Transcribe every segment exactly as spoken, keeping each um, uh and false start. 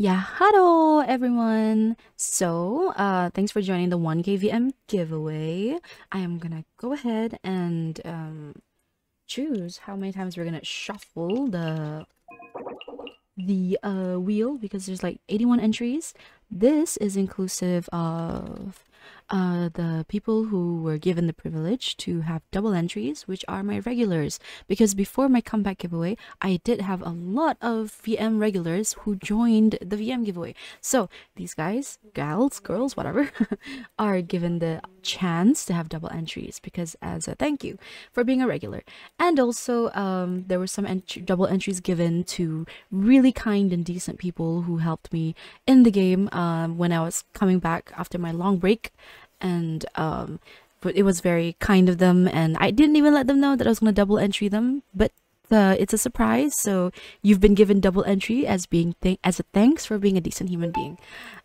Yeah, hello everyone. So uh thanks for joining the one K V M giveaway. I am gonna go ahead and um choose how many times we're gonna shuffle the the uh wheel, because there's like eighty-one entries. This is inclusive of uh the people who were given the privilege to have double entries, which are my regulars, because before my comeback giveaway I did have a lot of V M regulars who joined the V M giveaway. So these guys, gals, girls, whatever, are given the chance to have double entries because as a thank you for being a regular. And also um there were some ent- double entries given to really kind and decent people who helped me in the game um when I was coming back after my long break. And um but it was very kind of them, and I didn't even let them know that I was going to double entry them, but uh, it's a surprise. So you've been given double entry as being th as a thanks for being a decent human being.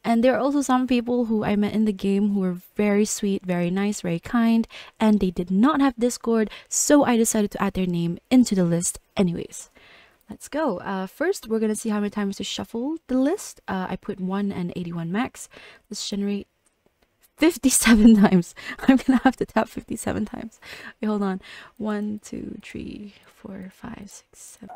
And there are also some people who I met in the game who were very sweet, very nice, very kind, and they did not have Discord, so I decided to add their name into the list anyways. Let's go. Uh, first, we're gonna see how many times to shuffle the list. Uh, I put one and eighty-one max. Let's generate fifty-seven times. I'm gonna have to tap fifty-seven times. Wait, hold on. One, two, three, four, five, six, seven.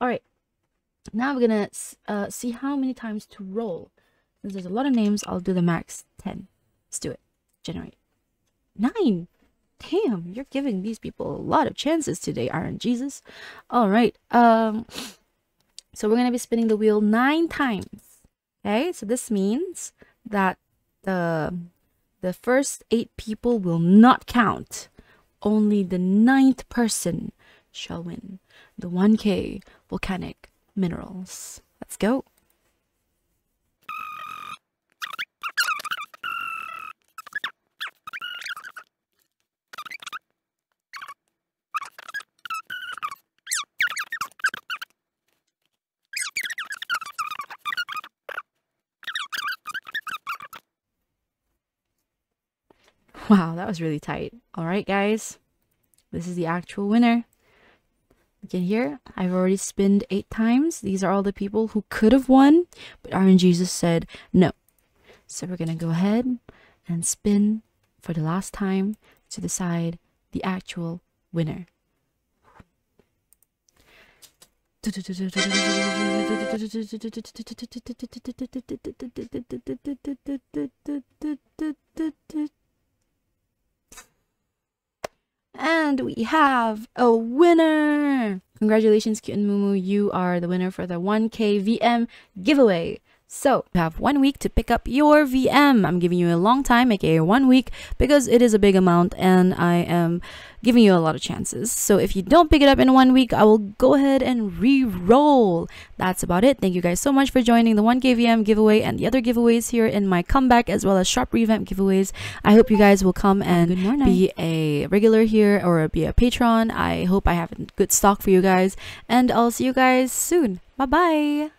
All right. Now we're gonna uh, see how many times to roll. Since there's a lot of names, I'll do the max ten. Let's do it. Generate nine. Damn, you're giving these people a lot of chances today, RNGesus. All right. Um, so we're going to be spinning the wheel nine times. Okay, so this means that the, the first eight people will not count. Only the ninth person shall win the one K volcanic minerals. Let's go. Wow, that was really tight. All right, guys, this is the actual winner. You can hear I've already spinned eight times. These are all the people who could have won, but RNGesus said no. So we're gonna go ahead and spin for the last time to decide the actual winner. And we have a winner! Congratulations, Cute and Mumu. You are the winner for the one K V M giveaway. So, you have one week to pick up your V M. I'm giving you a long time, aka one week, because it is a big amount and I am giving you a lot of chances. So, if you don't pick it up in one week, I will go ahead and re-roll. That's about it. Thank you guys so much for joining the one K V M giveaway and the other giveaways here in my comeback, as well as shop revamp giveaways. I hope you guys will come and be a regular here or be a patron. I hope I have a good stock for you guys, and I'll see you guys soon. Bye bye.